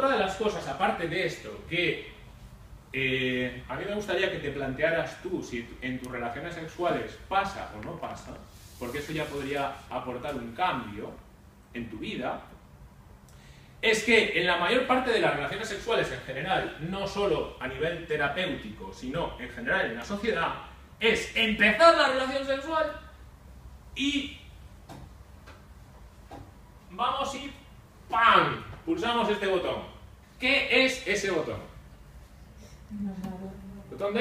Otra de las cosas, aparte de esto, que a mí me gustaría que te plantearas tú si en tus relaciones sexuales pasa o no pasa, porque eso ya podría aportar un cambio en tu vida, es que en la mayor parte de las relaciones sexuales en general, no solo a nivel terapéutico, sino en general en la sociedad, es empezar la relación sexual y vamos y ¡pam! Pulsamos este botón. ¿Qué es ese botón? ¿Botón de?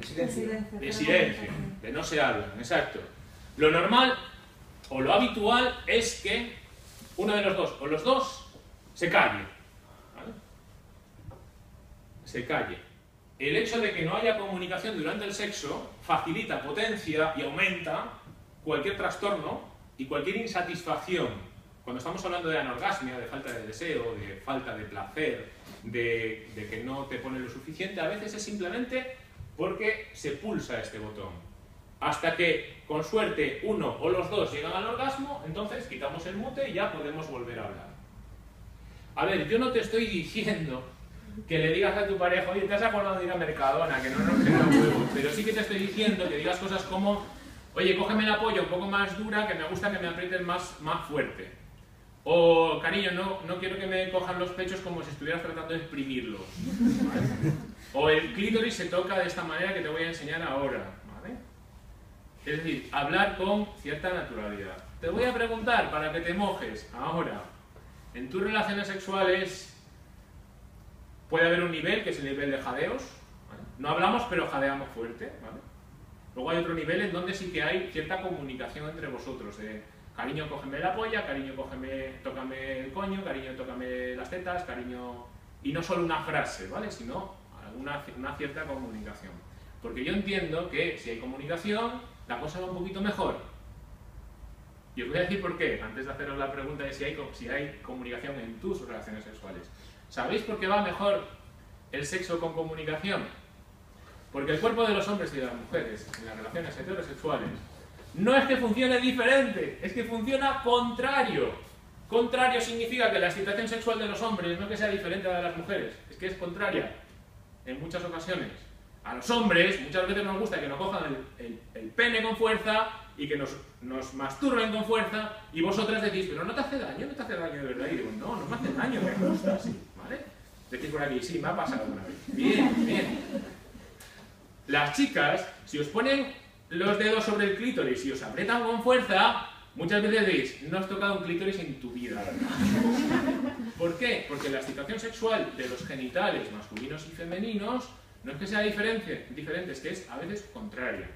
Silencio. De silencio, de no se habla, exacto. Lo normal o lo habitual es que uno de los dos o los dos se calle, ¿vale? Se calle. El hecho de que no haya comunicación durante el sexo facilita, potencia y aumenta cualquier trastorno y cualquier insatisfacción. Cuando estamos hablando de anorgasmia, de falta de deseo, de falta de placer, de que no te pone lo suficiente, a veces es simplemente porque se pulsa este botón. Hasta que, con suerte, uno o los dos llegan al orgasmo, entonces quitamos el mute y ya podemos volver a hablar. A ver, yo no te estoy diciendo que le digas a tu pareja, oye, te has acordado de ir a Mercadona, que no nos queda huevo, pero sí que te estoy diciendo que digas cosas como, oye, cógeme el apoyo un poco más dura, que me gusta que me aprietes más fuerte. O, cariño, no quiero que me cojan los pechos como si estuvieras tratando de exprimirlos. ¿Vale? O el clítoris se toca de esta manera que te voy a enseñar ahora. Es decir, hablar con cierta naturalidad. Te voy a preguntar para que te mojes ahora. En tus relaciones sexuales puede haber un nivel que es el nivel de jadeos. ¿Vale? No hablamos, pero jadeamos fuerte. ¿Vale? Luego hay otro nivel en donde sí que hay cierta comunicación entre vosotros. Cariño, cógeme la polla, cariño, tócame el coño, cariño, tócame las tetas, cariño... Y no solo una frase, ¿vale? Sino una cierta comunicación. Porque yo entiendo que si hay comunicación... la cosa va un poquito mejor. Y os voy a decir por qué, antes de haceros la pregunta de si hay comunicación en tus relaciones sexuales. ¿Sabéis por qué va mejor el sexo con comunicación? Porque el cuerpo de los hombres y de las mujeres en las relaciones heterosexuales no es que funcione diferente, es que funciona contrario. Contrario significa que la excitación sexual de los hombres no que sea diferente a la de las mujeres, es que es contraria en muchas ocasiones. A los hombres muchas veces nos gusta que nos cojan el pene con fuerza y que nos masturben con fuerza, y vosotras decís, pero no te hace daño, no te hace daño de verdad. Y digo, no me hace daño, me gusta así, ¿vale? Decís por aquí, sí, me ha pasado una vez. Bien. Las chicas, si os ponen los dedos sobre el clítoris y os apretan con fuerza, muchas veces decís, no has tocado un clítoris en tu vida, ¿verdad? ¿Por qué? Porque la excitación sexual de los genitales masculinos y femeninos no es que sea diferente, es que es a veces contraria.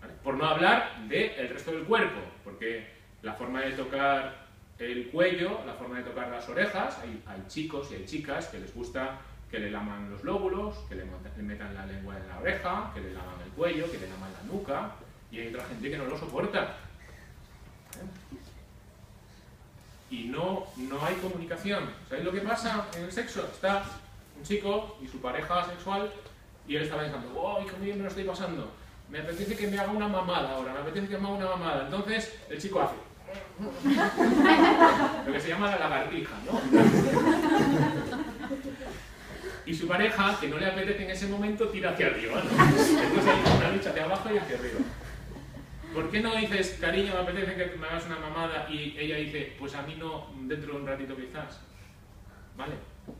¿Vale? Por no hablar del resto del cuerpo, porque la forma de tocar el cuello, la forma de tocar las orejas, hay chicos y hay chicas que les gusta que le laman los lóbulos, que le metan la lengua en la oreja, que le laman el cuello, que le laman la nuca, y hay otra gente que no lo soporta. ¿Vale? Y no hay comunicación. ¿Sabéis lo que pasa en el sexo? Está un chico y su pareja sexual, y él está pensando, ¡oh, qué bien me lo estoy pasando! Me apetece que me haga una mamada ahora, me apetece que me haga una mamada. Entonces, el chico hace... lo que se llama la lagartija, ¿no? Y su pareja, que no le apetece en ese momento, tira hacia arriba, ¿no? Entonces hay una lucha hacia abajo y hacia arriba. ¿Por qué no dices, cariño, me apetece que me hagas una mamada? Y ella dice, pues a mí no, dentro de un ratito quizás. ¿Vale?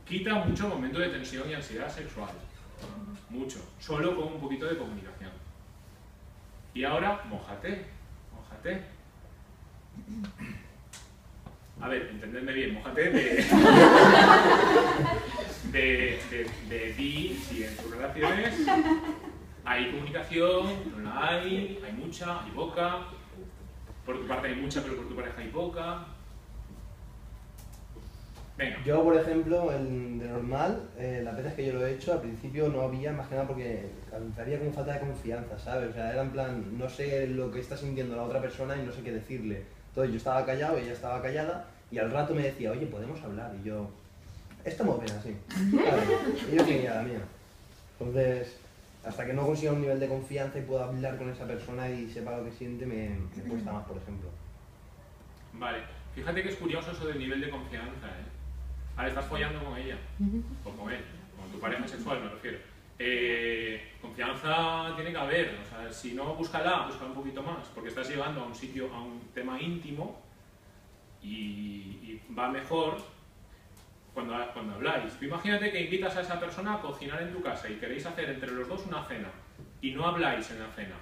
Quita mucho momento de tensión y ansiedad sexual. Mucho. Solo con un poquito de comunicación. Y ahora, mójate. A ver, entendedme bien, mójate de ti, si en tus relaciones hay comunicación, no la hay, hay mucha, hay poca. Por tu parte hay mucha, pero por tu pareja hay poca. Venga. Yo, por ejemplo, de normal, las veces que yo lo he hecho, al principio no había, más que nada porque había como falta de confianza, ¿sabes? O sea, era en plan, no sé lo que está sintiendo la otra persona y no sé qué decirle. Entonces yo estaba callado, ella estaba callada, y al rato me decía, oye, ¿podemos hablar? Y yo, estamos bien así. Y yo tenía la mía. Entonces, hasta que no consiga un nivel de confianza y pueda hablar con esa persona y sepa lo que siente, me cuesta más, por ejemplo. Vale. Fíjate que es curioso eso del nivel de confianza, ¿eh? Ah, estás follando con ella, o con él, con tu pareja sexual me refiero. Confianza tiene que haber, o sea, si no, búscala un poquito más, porque estás llegando a un sitio, a un tema íntimo y va mejor cuando habláis. Imagínate que invitas a esa persona a cocinar en tu casa y queréis hacer entre los dos una cena y no habláis en la cena,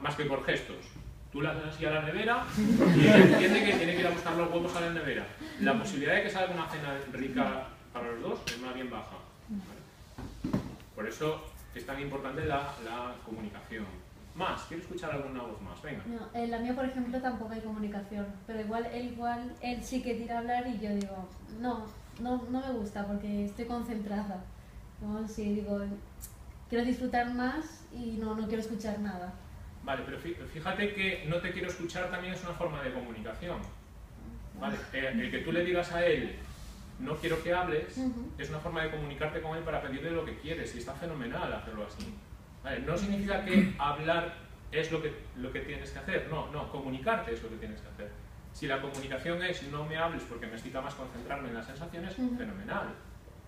más que por gestos. Tú la das así a la nevera y ella entiende que tiene que ir a buscar los huevos a la nevera. La posibilidad de que salga una cena rica para los dos es más bien baja. ¿Vale? Por eso es tan importante la comunicación. Más, quiero escuchar alguna voz más, venga. No, en la mía, por ejemplo, tampoco hay comunicación, pero igual él sí que tira a hablar y yo digo, no me gusta porque estoy concentrada. ¿No? Sí, digo, quiero disfrutar más y no quiero escuchar nada. Vale, pero fíjate que no te quiero escuchar también es una forma de comunicación. Vale, el que tú le digas a él, no quiero que hables, es una forma de comunicarte con él para pedirle lo que quieres, y está fenomenal hacerlo así. Vale, no significa que hablar es lo que tienes que hacer, no, comunicarte es lo que tienes que hacer. Si la comunicación es no me hables porque me excita más concentrarme en las sensaciones, fenomenal.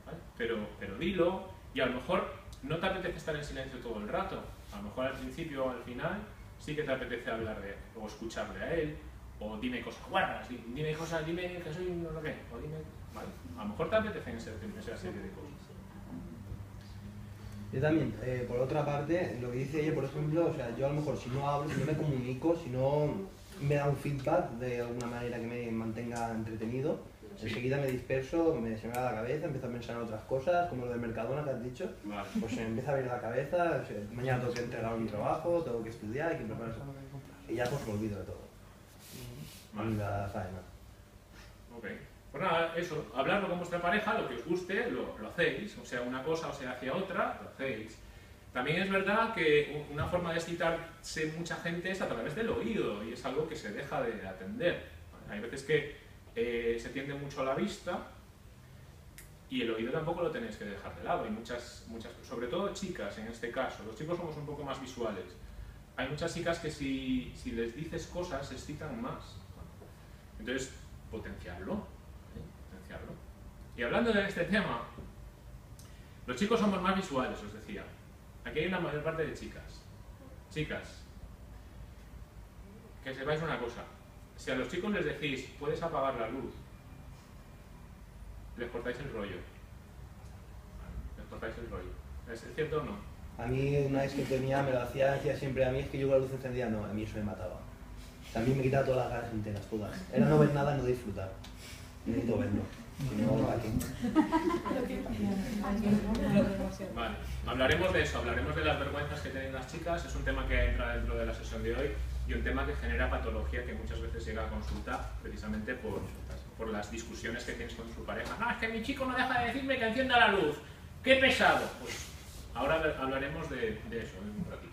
¿Vale? Pero dilo, y a lo mejor no te apetece estar en silencio todo el rato. A lo mejor al principio o al final sí que te apetece hablar de él, o escucharle a él, o dime cosas guarras, dime que soy no lo que, o dime... Vale, a lo mejor te apetece en esa serie de cosas. Yo también, por otra parte, lo que dice ella, por ejemplo, o sea, yo a lo mejor si no hablo, si no me comunico, si no me da un feedback de alguna manera que me mantenga entretenido, enseguida me disperso, se me va la cabeza, empiezo a pensar en otras cosas, como lo del Mercadona que has dicho, vale. Pues se me empieza a venir la cabeza, mañana tengo que entregar mi trabajo, tengo que estudiar, hay que prepararse, y ya pues me olvido de todo. Vale. Y la faena. Ok. Pues nada, eso, hablarlo con vuestra pareja, lo que os guste, lo hacéis, o sea, una cosa o sea hacia otra, lo hacéis. También es verdad que una forma de excitarse mucha gente es a través del oído, y es algo que se deja de atender. Hay veces que se tiende mucho a la vista, y el oído tampoco lo tenéis que dejar de lado. Hay muchas, sobre todo chicas en este caso, los chicos somos un poco más visuales. Hay muchas chicas que si les dices cosas se excitan más. Entonces, potenciarlo. Y hablando de este tema, los chicos somos más visuales, os decía. Aquí hay una mayor parte de chicas. Chicas, que sepáis una cosa. Si a los chicos les decís, puedes apagar la luz, les cortáis el rollo. Les cortáis el rollo. ¿Es cierto o no? A mí una vez que tenía, me lo hacía siempre a mí, es que yo con la luz encendida, no, a mí eso me mataba. También me quitaba todas las ganas enteras, todas. Era no ver nada, no disfrutar. Necesito verlo. Vale, hablaremos de eso, hablaremos de las vergüenzas que tienen las chicas, es un tema que entra dentro de la sesión de hoy y un tema que genera patología que muchas veces llega a consulta precisamente por las discusiones que tienes con su pareja. No, es que mi chico no deja de decirme que encienda la luz, ¡qué pesado! Pues ahora hablaremos de eso en un ratito.